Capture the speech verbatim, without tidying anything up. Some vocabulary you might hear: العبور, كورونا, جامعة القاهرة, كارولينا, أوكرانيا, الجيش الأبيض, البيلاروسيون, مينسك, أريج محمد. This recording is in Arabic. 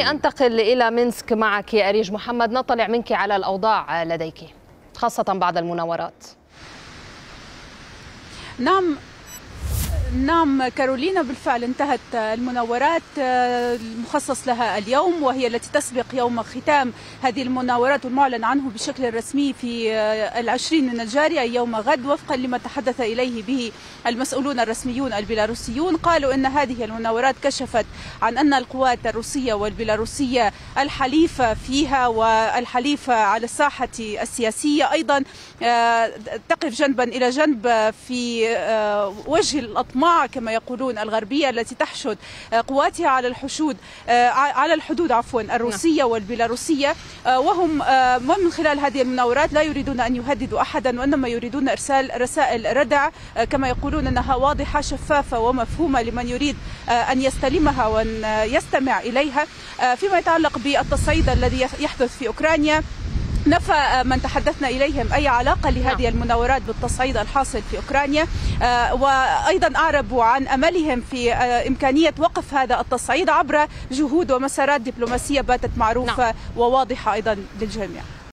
أنتقل إلى مينسك معك أريج محمد. نطلع منك على الأوضاع لديك خاصة بعد المناورات. نعم نعم كارولينا، بالفعل انتهت المناورات المخصص لها اليوم، وهي التي تسبق يوم ختام هذه المناورات والمعلن عنه بشكل رسمي في العشرين من الجاري أي يوم غد، وفقا لما تحدث إليه به المسؤولون الرسميون البيلاروسيون. قالوا أن هذه المناورات كشفت عن أن القوات الروسية والبيلاروسية الحليفة فيها والحليفة على الساحة السياسية أيضا تقف جنبا إلى جنب في وجه الأطماع كما يقولون الغربية، التي تحشد قواتها على الحشود على الحدود عفوا الروسية والبيلاروسية، وهم من خلال هذه المناورات لا يريدون أن يهددوا أحدا، وإنما يريدون إرسال رسائل ردع كما يقولون أنها واضحة شفافة ومفهومة لمن يريد أن يستلمها وأن يستمع إليها. فيما يتعلق بالتصعيد الذي يحدث في أوكرانيا، نفى من تحدثنا إليهم أي علاقة لهذه المناورات بالتصعيد الحاصل في أوكرانيا، وأيضا أعربوا عن أملهم في إمكانية وقف هذا التصعيد عبر جهود ومسارات دبلوماسية باتت معروفة وواضحة أيضا للجميع.